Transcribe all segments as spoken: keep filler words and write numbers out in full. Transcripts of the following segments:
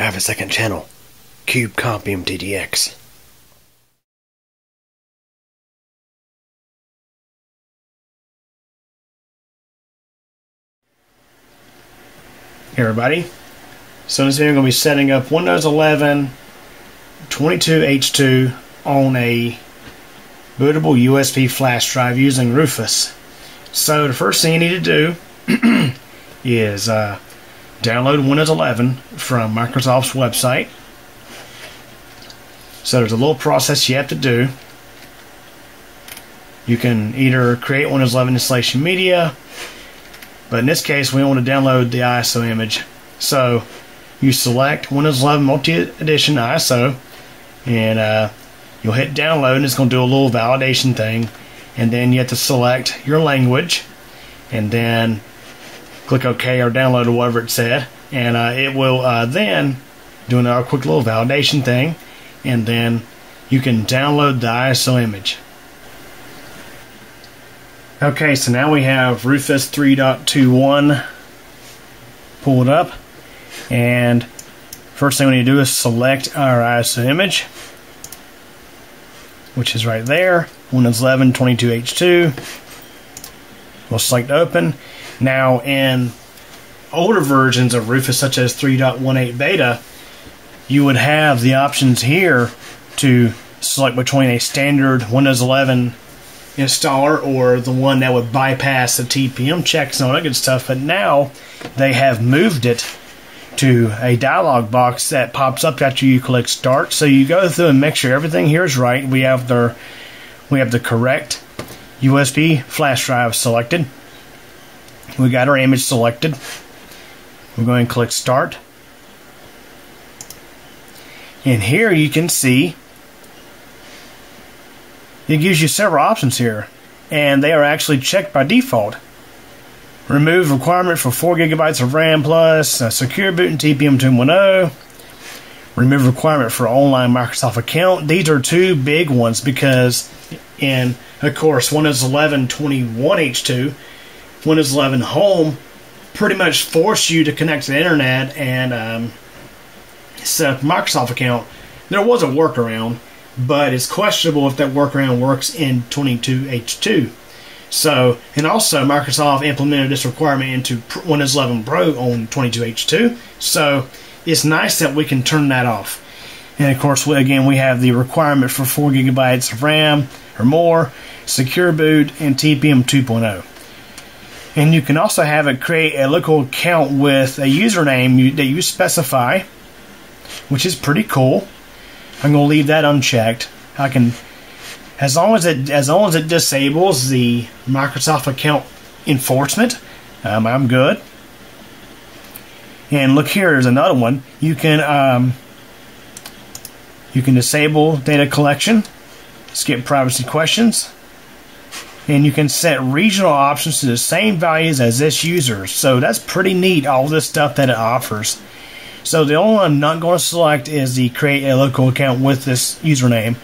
I have a second channel, Cube Comp M T D X. Hey everybody, so in this video I'm going to be setting up Windows eleven twenty-two H two on a bootable U S B flash drive using Rufus. So the first thing you need to do is uh, download Windows eleven from Microsoft's website. So there's a little process you have to do. You can either create Windows eleven installation media, but in this case we want to download the I S O image. So you select Windows eleven multi-edition I S O, and uh, you'll hit download, and it's going to do a little validation thing, and then you have to select your language and then click OK or download or whatever it said, and uh, it will uh, then do another quick little validation thing, and then you can download the I S O image. Okay, so now we have Rufus three point twenty-one pulled up, and first thing we need to do is select our I S O image, which is right there, Windows eleven twenty-two H two. We'll select open. Now in older versions of Rufus, such as three point eighteen beta, you would have the options here to select between a standard Windows eleven installer or the one that would bypass the T P M checks and all that good stuff, but now they have moved it to a dialog box that pops up after you click start. So you go through and make sure everything here is right. We have the we have the correct U S B flash drive selected. We got our image selected. We're going to click start. And here you can see it gives you several options here, and they are actually checked by default. Remove requirement for four gigabytes of RAM plus uh, Secure Boot and T P M two ten. Remove requirement for online Microsoft account. These are two big ones because in, of course, Windows eleven twenty-one H two, Windows eleven Home pretty much force you to connect to the internet and um, set up a Microsoft account. There was a workaround, but it's questionable if that workaround works in twenty-two H two. So, and also Microsoft implemented this requirement into Windows eleven Pro on twenty-two H two. So it's nice that we can turn that off. And of course, we, again, we have the requirement for four gigabytes of RAM or more, Secure Boot, and T P M two point oh. And you can also have it create a local account with a username you, that you specify, which is pretty cool. I'm going to leave that unchecked. I can. As long as it as long as it disables the Microsoft account enforcement, um, I'm good. And look here, there's another one. You can um, you can disable data collection, skip privacy questions, and you can set regional options to the same values as this user. So that's pretty neat, all this stuff that it offers. So the only one I'm not going to select is the create a local account with this username,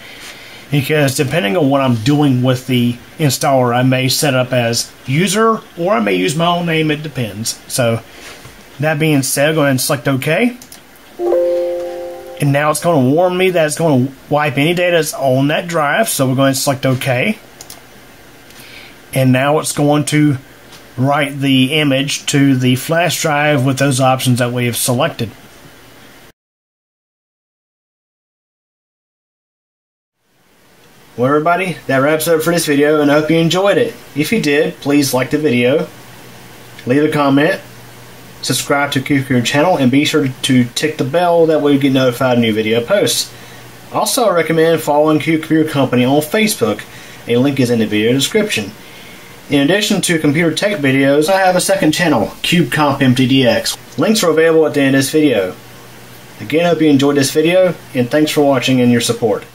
because depending on what I'm doing with the installer, I may set up as user or I may use my own name. It depends. So that being said, go ahead and select OK. And now it's going to warn me that it's going to wipe any data that's on that drive. So we're going to select OK. And now it's going to write the image to the flash drive with those options that we have selected. Well everybody, that wraps up for this video, and I hope you enjoyed it. If you did, please like the video, leave a comment, subscribe to Cube Computer Channel, and be sure to tick the bell, that way you get notified of new video posts. Also I recommend following Cube Computer Company on Facebook. A link is in the video description. In addition to computer tech videos, I have a second channel, Cube Comp M T D X. Links are available at the end of this video. Again, I hope you enjoyed this video, and thanks for watching and your support.